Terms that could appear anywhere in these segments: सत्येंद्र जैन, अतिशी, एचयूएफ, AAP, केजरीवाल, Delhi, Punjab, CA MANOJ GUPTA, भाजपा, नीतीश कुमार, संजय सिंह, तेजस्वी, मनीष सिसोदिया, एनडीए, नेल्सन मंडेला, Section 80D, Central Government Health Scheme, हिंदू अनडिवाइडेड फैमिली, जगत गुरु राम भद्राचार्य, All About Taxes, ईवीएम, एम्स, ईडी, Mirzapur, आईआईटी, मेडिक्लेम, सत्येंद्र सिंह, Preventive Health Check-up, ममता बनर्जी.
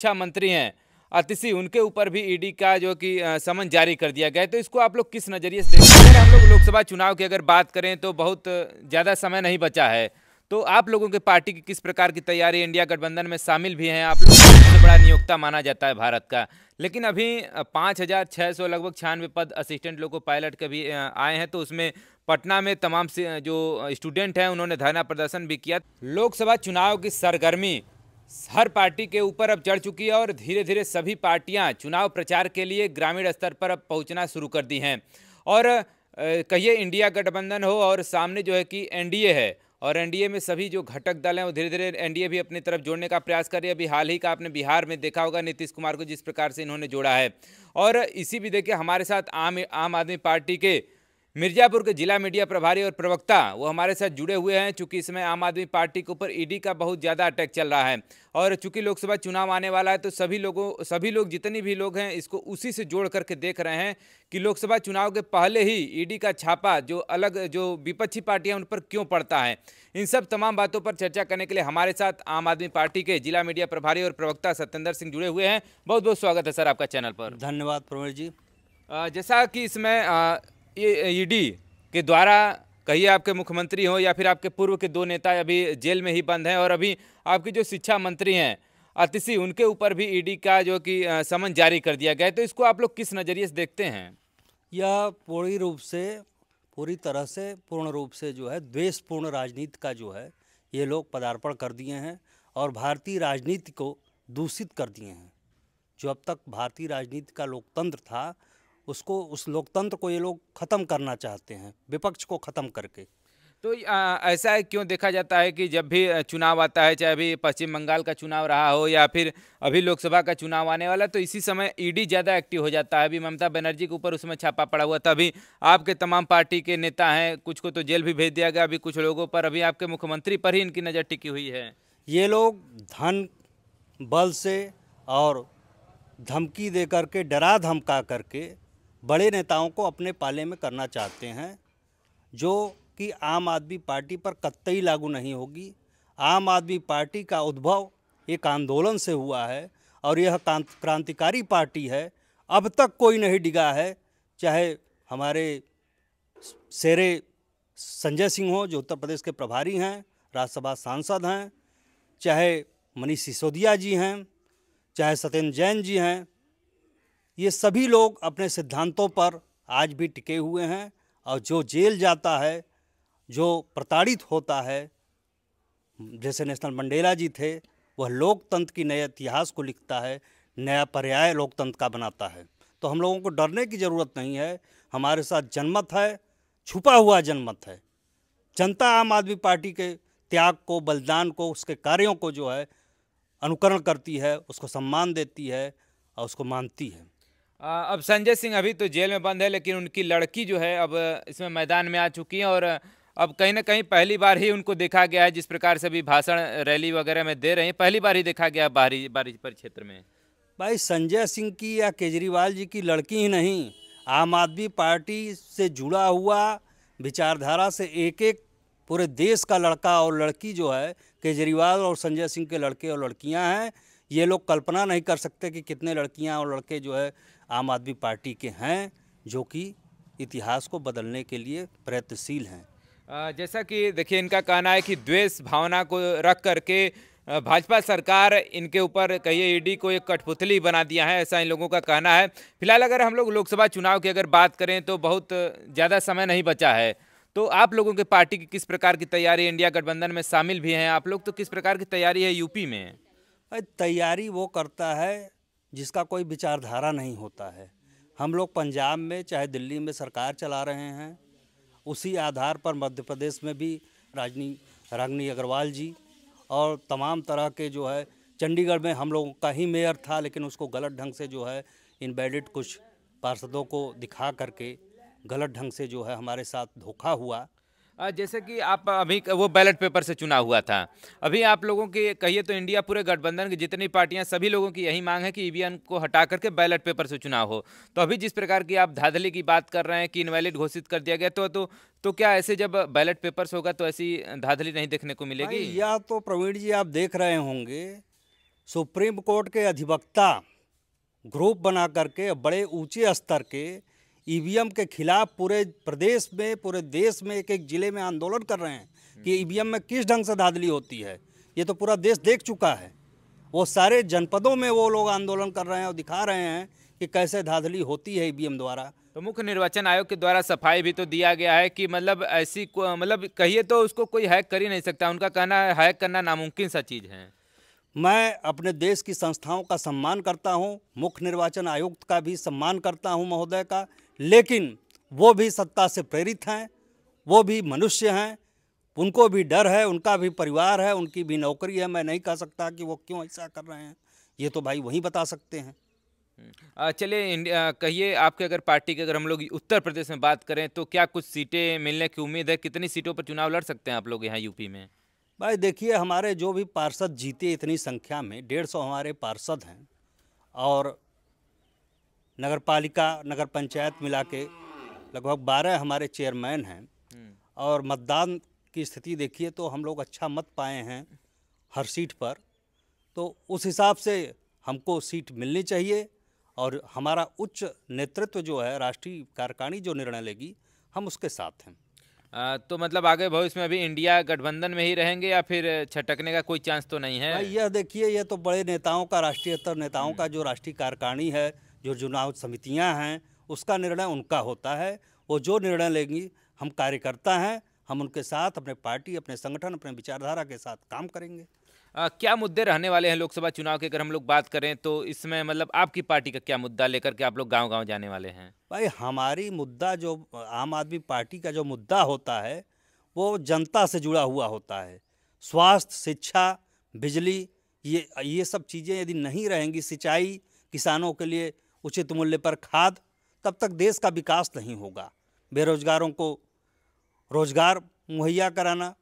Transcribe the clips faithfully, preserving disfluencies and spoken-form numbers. शिक्षा मंत्री हैं अतिशी, उनके ऊपर भी ईडी का जो कि समन जारी कर दिया गया है, तो इसको आप लोग किस नज़रिए से देखते हैं? हम लोग लोकसभा चुनाव की अगर बात करें तो बहुत ज़्यादा समय नहीं बचा है, तो आप लोगों के पार्टी की किस प्रकार की तैयारी? इंडिया गठबंधन में शामिल भी हैं आप लोग, सबसे बड़ा नियोक्ता माना जाता है भारत का, लेकिन अभी पाँच हज़ार छः सौ लगभग छियानवे पद असिस्टेंट लोको पायलट के भी आए हैं, तो उसमें पटना में तमाम जो स्टूडेंट हैं उन्होंने धरना प्रदर्शन भी किया। लोकसभा चुनाव की सरगर्मी हर पार्टी के ऊपर अब चढ़ चुकी है और धीरे धीरे सभी पार्टियां चुनाव प्रचार के लिए ग्रामीण स्तर पर अब पहुंचना शुरू कर दी हैं। और कहिए इंडिया गठबंधन हो और सामने जो है कि एनडीए है, और एनडीए में सभी जो घटक दल हैं वो धीरे धीरे एनडीए भी अपनी तरफ जोड़ने का प्रयास कर रही है। अभी हाल ही का आपने बिहार में देखा होगा नीतीश कुमार को जिस प्रकार से इन्होंने जोड़ा है, और इसी भी देखिए हमारे साथ आम आम आदमी पार्टी के मिर्ज़ापुर के जिला मीडिया प्रभारी और प्रवक्ता वो हमारे साथ जुड़े हुए हैं। चूंकि इसमें आम आदमी पार्टी के ऊपर ईडी का बहुत ज़्यादा अटैक चल रहा है, और चूंकि लोकसभा चुनाव आने वाला है तो सभी लोगों सभी लोग जितने भी लोग हैं इसको उसी से जोड़ करके देख रहे हैं कि लोकसभा चुनाव के पहले ही ईडी का छापा जो अलग जो विपक्षी पार्टियाँ उन पर क्यों पड़ता है। इन सब तमाम बातों पर चर्चा करने के लिए हमारे साथ आम आदमी पार्टी के जिला मीडिया प्रभारी और प्रवक्ता सत्येंद्र सिंह जुड़े हुए हैं। बहुत बहुत स्वागत है सर आपका चैनल पर। धन्यवाद प्रवीण जी। जैसा कि इसमें ये ईडी के द्वारा कहिए आपके मुख्यमंत्री हो या फिर आपके पूर्व के दो नेता अभी जेल में ही बंद हैं, और अभी आपकी जो शिक्षा मंत्री हैं अतिशी, उनके ऊपर भी ईडी का जो कि समन जारी कर दिया गया है, तो इसको आप लोग किस नज़रिए से देखते हैं? यह पूरी रूप से पूरी तरह से पूर्ण रूप से जो है द्वेषपूर्ण राजनीति का जो है ये लोग पदार्पण कर दिए हैं और भारतीय राजनीति को दूषित कर दिए हैं। जो अब तक भारतीय राजनीति का लोकतंत्र था उसको उस लोकतंत्र को ये लोग ख़त्म करना चाहते हैं विपक्ष को ख़त्म करके। तो आ, ऐसा है क्यों देखा जाता है कि जब भी चुनाव आता है, चाहे अभी पश्चिम बंगाल का चुनाव रहा हो या फिर अभी लोकसभा का चुनाव आने वाला, तो इसी समय ईडी ज़्यादा एक्टिव हो जाता है। अभी ममता बनर्जी के ऊपर उसमें छापा पड़ा हुआ था, अभी आपके तमाम पार्टी के नेता हैं कुछ को तो जेल भी भेज दिया गया, अभी कुछ लोगों पर, अभी आपके मुख्यमंत्री पर ही इनकी नज़र टिकी हुई है। ये लोग धन बल से और धमकी दे करके डरा धमका करके बड़े नेताओं को अपने पाले में करना चाहते हैं, जो कि आम आदमी पार्टी पर कतई लागू नहीं होगी। आम आदमी पार्टी का उद्भव एक आंदोलन से हुआ है और यह क्रांतिकारी पार्टी है। अब तक कोई नहीं डिगा है, चाहे हमारे शेरे संजय सिंह हो जो उत्तर प्रदेश के प्रभारी हैं, राज्यसभा सांसद हैं, चाहे मनीष सिसोदिया जी हैं, चाहे सत्येंद्र जैन जी हैं, ये सभी लोग अपने सिद्धांतों पर आज भी टिके हुए हैं। और जो जेल जाता है, जो प्रताड़ित होता है, जैसे नेल्सन मंडेला जी थे, वह लोकतंत्र की नए इतिहास को लिखता है, नया पर्याय लोकतंत्र का बनाता है। तो हम लोगों को डरने की ज़रूरत नहीं है, हमारे साथ जनमत है, छुपा हुआ जनमत है। जनता आम आदमी पार्टी के त्याग को, बलिदान को, उसके कार्यों को जो है अनुकरण करती है, उसको सम्मान देती है और उसको मानती है। अब संजय सिंह अभी तो जेल में बंद है, लेकिन उनकी लड़की जो है अब इसमें मैदान में आ चुकी है, और अब कहीं ना कहीं पहली बार ही उनको देखा गया है जिस प्रकार से भी भाषण रैली वगैरह में दे रहे हैं, पहली बार ही देखा गया बाहरी बारिश पर क्षेत्र में। भाई संजय सिंह की या केजरीवाल जी की लड़की ही नहीं, आम आदमी पार्टी से जुड़ा हुआ विचारधारा से एक एक पूरे देश का लड़का और लड़की जो है केजरीवाल और संजय सिंह के लड़के और लड़कियाँ हैं। ये लोग कल्पना नहीं कर सकते कि कितने लड़कियां और लड़के जो है आम आदमी पार्टी के हैं, जो कि इतिहास को बदलने के लिए प्रयत्नशील हैं। जैसा कि देखिए इनका कहना है कि द्वेष भावना को रख करके भाजपा सरकार इनके ऊपर कहिए ईडी को एक कठपुतली बना दिया है, ऐसा इन लोगों का कहना है। फिलहाल अगर हम लोग लोकसभा चुनाव की अगर बात करें तो बहुत ज़्यादा समय नहीं बचा है, तो आप लोगों के पार्टी की किस प्रकार की तैयारी? इंडिया गठबंधन में शामिल भी हैं आप लोग, तो किस प्रकार की तैयारी है यूपी में? तैयारी वो करता है जिसका कोई विचारधारा नहीं होता है। हम लोग पंजाब में चाहे दिल्ली में सरकार चला रहे हैं, उसी आधार पर मध्य प्रदेश में भी राजनी रागिनी अग्रवाल जी और तमाम तरह के जो है, चंडीगढ़ में हम लोगों का ही मेयर था लेकिन उसको गलत ढंग से जो है इनवैलिड कुछ पार्षदों को दिखा करके गलत ढंग से जो है हमारे साथ धोखा हुआ। जैसे कि आप अभी वो बैलेट पेपर से चुनाव हुआ था, अभी आप लोगों के कहिए तो इंडिया पूरे गठबंधन की जितनी पार्टियां सभी लोगों की यही मांग है कि ईवीएम को हटा करके बैलेट पेपर से चुनाव हो, तो अभी जिस प्रकार की आप धांधली की बात कर रहे हैं कि इनवैलिड घोषित कर दिया गया, तो तो, तो क्या ऐसे जब बैलेट पेपर्स होगा तो ऐसी धांधली नहीं देखने को मिलेगी? यह तो प्रवीण जी आप देख रहे होंगे सुप्रीम कोर्ट के अधिवक्ता ग्रुप बना करके बड़े ऊंचे स्तर के ई वी एम के खिलाफ पूरे प्रदेश में पूरे देश में एक एक ज़िले में आंदोलन कर रहे हैं कि ई वी एम में किस ढंग से धांधली होती है। ये तो पूरा देश देख चुका है, वो सारे जनपदों में वो लोग आंदोलन कर रहे हैं और दिखा रहे हैं कि कैसे धांधली होती है ई वी एम द्वारा। तो मुख्य निर्वाचन आयोग के द्वारा सफाई भी तो दिया गया है कि मतलब ऐसी मतलब कहिए तो उसको कोई हैक कर ही नहीं सकता। उनका कहना है हैक करना नामुमकिन सा चीज़ है। मैं अपने देश की संस्थाओं का सम्मान करता हूं, मुख्य निर्वाचन आयुक्त का भी सम्मान करता हूं महोदय का, लेकिन वो भी सत्ता से प्रेरित हैं, वो भी मनुष्य हैं, उनको भी डर है, उनका भी परिवार है, उनकी भी नौकरी है। मैं नहीं कह सकता कि वो क्यों ऐसा कर रहे हैं, ये तो भाई वही बता सकते हैं। चलिए कहिए आपके अगर पार्टी की अगर हम लोग उत्तर प्रदेश में बात करें तो क्या कुछ सीटें मिलने की उम्मीद है? कितनी सीटों पर चुनाव लड़ सकते हैं आप लोग यहाँ यूपी में? भाई देखिए, हमारे जो भी पार्षद जीते इतनी संख्या में डेढ़ सौ हमारे पार्षद हैं और नगर पालिका नगर पंचायत मिला के लगभग बारह हमारे चेयरमैन हैं और मतदान की स्थिति देखिए तो हम लोग अच्छा मत पाए हैं हर सीट पर। तो उस हिसाब से हमको सीट मिलनी चाहिए और हमारा उच्च नेतृत्व जो है राष्ट्रीय कार्यकारिणी जो निर्णय लेगी हम उसके साथ हैं। आ, तो मतलब आगे भविष्य में अभी इंडिया गठबंधन में ही रहेंगे या फिर छटकने का कोई चांस तो नहीं है? यह देखिए, यह तो बड़े नेताओं का राष्ट्रीय स्तर नेताओं का जो राष्ट्रीय कार्यकारिणी है जो चुनाव समितियां हैं उसका निर्णय उनका होता है। वो जो निर्णय लेंगी हम कार्यकर्ता हैं, हम उनके साथ अपने पार्टी अपने संगठन अपने विचारधारा के साथ काम करेंगे। आ, क्या मुद्दे रहने वाले हैं लोकसभा चुनाव के अगर हम लोग बात करें तो इसमें मतलब आपकी पार्टी का क्या मुद्दा लेकर के आप लोग गांव-गांव जाने वाले हैं? भाई हमारी मुद्दा जो आम आदमी पार्टी का जो मुद्दा होता है वो जनता से जुड़ा हुआ होता है। स्वास्थ्य, शिक्षा, बिजली, ये ये सब चीज़ें यदि नहीं रहेंगी, सिंचाई, किसानों के लिए उचित मूल्य पर खाद, तब तक देश का विकास नहीं होगा। बेरोजगारों को रोजगार मुहैया कराना,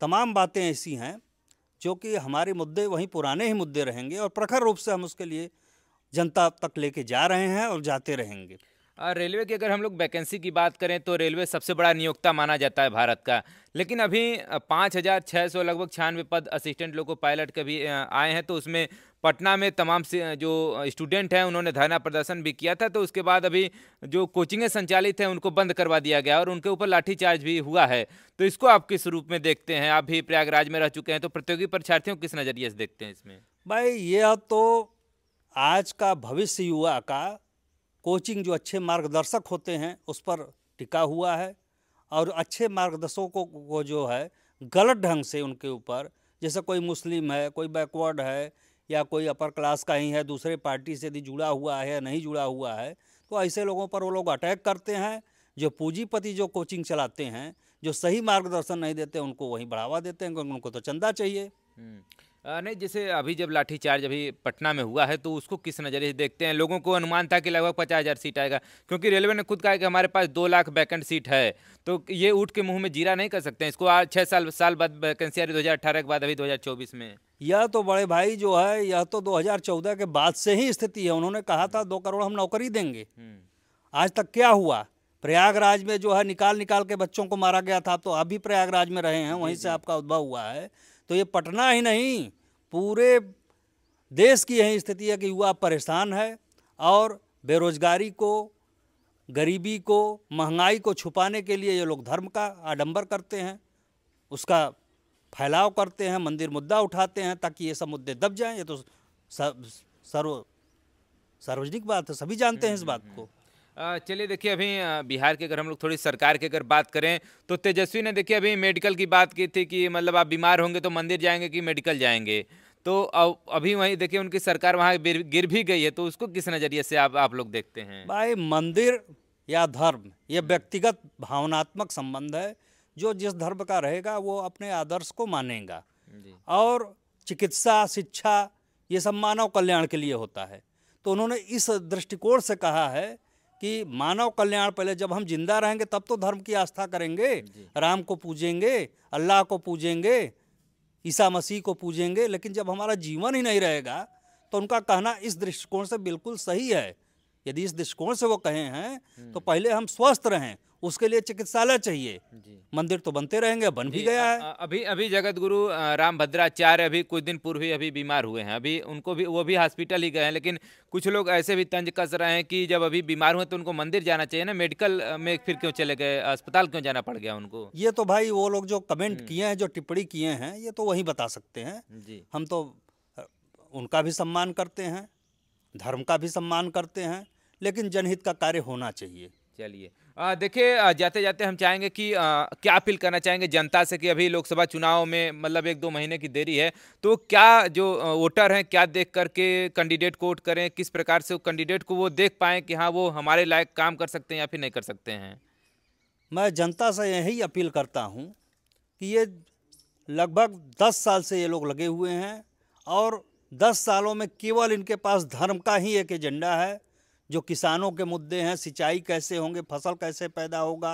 तमाम बातें ऐसी हैं जो कि हमारे मुद्दे वहीं पुराने ही मुद्दे रहेंगे और प्रखर रूप से हम उसके लिए जनता तक लेके जा रहे हैं और जाते रहेंगे। रेलवे की अगर हम लोग वैकेंसी की बात करें तो रेलवे सबसे बड़ा नियोक्ता माना जाता है भारत का, लेकिन अभी पाँच हज़ार छः सौ लगभग छियानवे पद असिस्टेंट लोको पायलट के भी आए हैं। तो उसमें पटना में तमाम जो स्टूडेंट हैं उन्होंने धरना प्रदर्शन भी किया था, तो उसके बाद अभी जो कोचिंगें संचालित हैं उनको बंद करवा दिया गया और उनके ऊपर लाठीचार्ज भी हुआ है। तो इसको आप किस रूप में देखते हैं? आप भी प्रयागराज में रह चुके हैं तो प्रतियोगी परीक्षार्थियों किस नज़रिए से देखते हैं इसमें? भाई यह तो आज का भविष्य युवा का कोचिंग जो अच्छे मार्गदर्शक होते हैं उस पर टिका हुआ है और अच्छे मार्गदर्शकों को जो है गलत ढंग से उनके ऊपर, जैसे कोई मुस्लिम है, कोई बैकवर्ड है या कोई अपर क्लास का ही है, दूसरे पार्टी से यदि जुड़ा हुआ है या नहीं जुड़ा हुआ है, तो ऐसे लोगों पर वो लोग अटैक करते हैं। जो पूंजीपति जो कोचिंग चलाते हैं जो सही मार्गदर्शन नहीं देते उनको वहीं बढ़ावा देते हैं, क्योंकि उनको तो चंदा चाहिए। नहीं, जैसे अभी जब लाठीचार्ज अभी पटना में हुआ है तो उसको किस नज़रिए से देखते हैं? लोगों को अनुमान था कि लगभग पचास हज़ार सीट आएगा, क्योंकि रेलवे ने खुद कहा कि हमारे पास दो लाख वैकेंट सीट है, तो ये उठ के मुंह में जीरा नहीं कर सकते हैं। इसको आज छः साल साल बाद वैकेंसी आ रही, दो हज़ार अठारह के बाद अभी दो हज़ार चौबीस में। यह तो बड़े भाई जो है यह तो दो हज़ार चौदह के बाद से ही स्थिति है। उन्होंने कहा था दो करोड़ हम नौकरी देंगे, आज तक क्या हुआ? प्रयागराज में जो है निकाल निकाल के बच्चों को मारा गया था। आप तो आप भी प्रयागराज में रहे हैं, वहीं से आपका उद्भव हुआ है। तो ये पटना ही नहीं पूरे देश की यही स्थिति है कि युवा परेशान है और बेरोजगारी को, गरीबी को, महंगाई को छुपाने के लिए ये लोग धर्म का आडंबर करते हैं, उसका फैलाव करते हैं, मंदिर मुद्दा उठाते हैं ताकि ये सब मुद्दे दब जाएं। ये तो सर्व सार्वजनिक बात है, सभी जानते हैं इस बात को। चलिए देखिए अभी बिहार के अगर हम लोग थोड़ी सरकार के अगर बात करें तो तेजस्वी ने देखिए अभी मेडिकल की बात की थी कि मतलब आप बीमार होंगे तो मंदिर जाएंगे कि मेडिकल जाएंगे, तो अभी वहीं देखिए उनकी सरकार वहाँ गिर भी गई है। तो उसको किस नज़रिए से आप आप लोग देखते हैं? भाई मंदिर या धर्म ये व्यक्तिगत भावनात्मक संबंध है, जो जिस धर्म का रहेगा वो अपने आदर्श को मानेगा। और चिकित्सा, शिक्षा, ये सब मानव कल्याण के लिए होता है। तो उन्होंने इस दृष्टिकोण से कहा है कि मानव कल्याण पहले, जब हम जिंदा रहेंगे तब तो धर्म की आस्था करेंगे, राम को पूजेंगे, अल्लाह को पूजेंगे, ईसा मसीह को पूजेंगे, लेकिन जब हमारा जीवन ही नहीं रहेगा तो उनका कहना इस दृष्टिकोण से बिल्कुल सही है। यदि इस दृष्टिकोण से वो कहे हैं तो पहले हम स्वस्थ रहें, उसके लिए चिकित्सालय चाहिए। मंदिर तो बनते रहेंगे, बन भी गया है। अ, अभी अभी जगत गुरु राम भद्राचार्य अभी कुछ दिन पूर्व ही अभी बीमार हुए हैं, अभी उनको भी वो भी हॉस्पिटल ही गए हैं। लेकिन कुछ लोग ऐसे भी तंज कस रहे हैं कि जब अभी बीमार हुए तो उनको मंदिर जाना चाहिए ना, मेडिकल में फिर क्यों चले गए, अस्पताल क्यों जाना पड़ गया उनको। ये तो भाई वो लोग जो कमेंट किए हैं, जो टिप्पणी किए हैं, ये तो वही बता सकते हैं। हम तो उनका भी सम्मान करते हैं, धर्म का भी सम्मान करते हैं, लेकिन जनहित का कार्य होना चाहिए। चलिए देखिए, जाते जाते हम चाहेंगे कि आ, क्या अपील करना चाहेंगे जनता से कि अभी लोकसभा चुनाव में मतलब एक दो महीने की देरी है, तो क्या जो वोटर हैं क्या देख करके कैंडिडेट को वोट करें, किस प्रकार से कैंडिडेट को वो देख पाएँ कि हाँ वो हमारे लायक काम कर सकते हैं या फिर नहीं कर सकते हैं। मैं जनता से यही अपील करता हूँ कि ये लगभग दस साल से ये लोग लगे हुए हैं और दस सालों में केवल इनके पास धर्म का ही एक एजेंडा है, जो किसानों के मुद्दे हैं, सिंचाई कैसे होंगे, फसल कैसे पैदा होगा,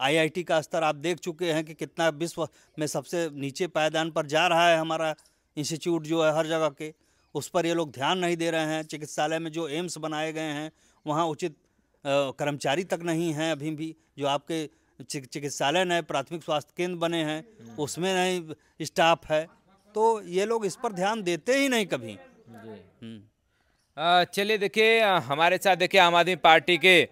आईआईटी का स्तर आप देख चुके हैं कि कितना विश्व में सबसे नीचे पायदान पर जा रहा है हमारा इंस्टीट्यूट जो है हर जगह के, उस पर ये लोग ध्यान नहीं दे रहे हैं। चिकित्सालय में जो एम्स बनाए गए हैं वहाँ उचित कर्मचारी तक नहीं हैं अभी भी, जो आपके चिकित्सालय नए प्राथमिक स्वास्थ्य केंद्र बने हैं उसमें नहीं स्टाफ है, तो ये लोग इस पर ध्यान देते ही नहीं कभी। चलिए देखिए, हमारे साथ देखिए आम आदमी पार्टी के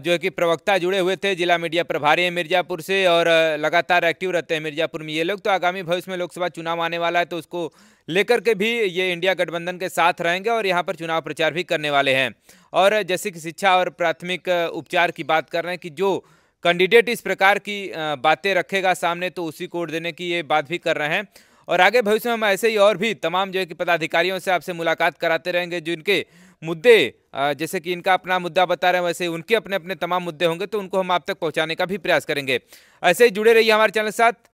जो है कि प्रवक्ता जुड़े हुए थे, जिला मीडिया प्रभारी है मिर्ज़ापुर से और लगातार एक्टिव रहते हैं मिर्ज़ापुर में ये लोग। तो आगामी भविष्य में लोकसभा चुनाव आने वाला है तो उसको लेकर के भी ये इंडिया गठबंधन के साथ रहेंगे और यहाँ पर चुनाव प्रचार भी करने वाले हैं। और जैसे कि शिक्षा और प्राथमिक उपचार की बात कर रहे हैं कि जो कैंडिडेट इस प्रकार की बातें रखेगा सामने तो उसी को वोट देने की ये बात भी कर रहे हैं। और आगे भविष्य में हम ऐसे ही और भी तमाम जो है कि पदाधिकारियों से आपसे मुलाकात कराते रहेंगे, जो इनके मुद्दे जैसे कि इनका अपना मुद्दा बता रहे हैं वैसे उनके अपने अपने तमाम मुद्दे होंगे, तो उनको हम आप तक पहुंचाने का भी प्रयास करेंगे। ऐसे ही जुड़े रहिए हमारे चैनल के साथ।